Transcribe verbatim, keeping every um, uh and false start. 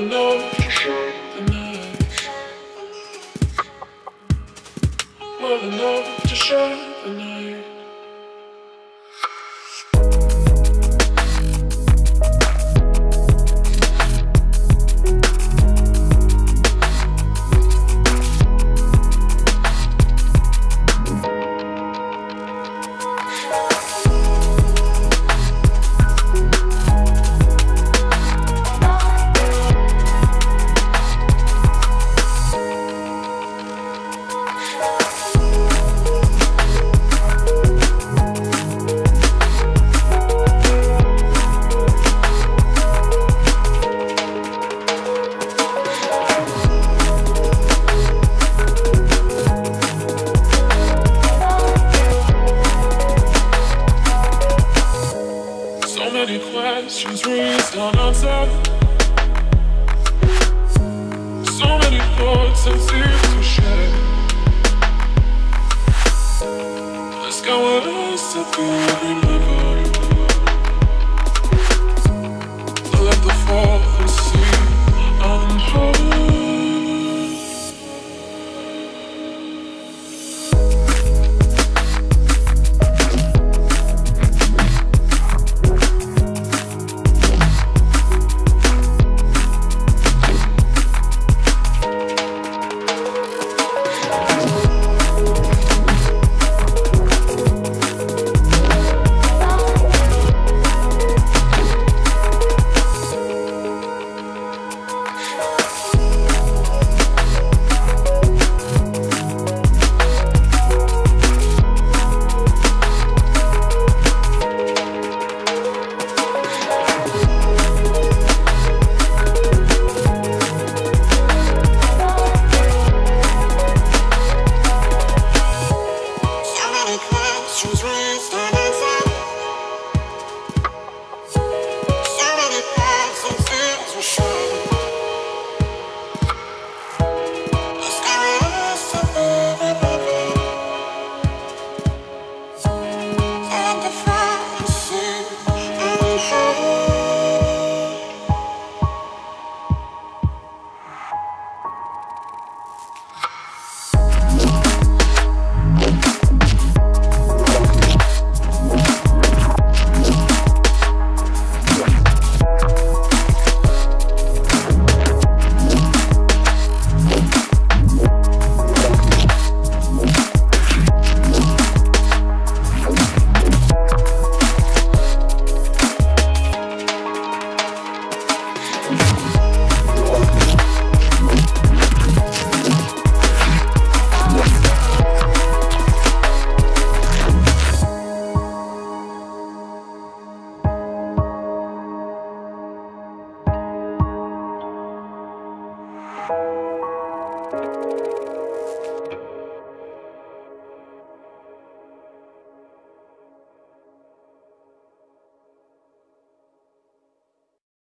the night, the night. More than enough to shine the night. Many questions raised unanswered. So many thoughts and tears to share. The sky will always be remembered. I'll let the fallen sea unfold. Thank you.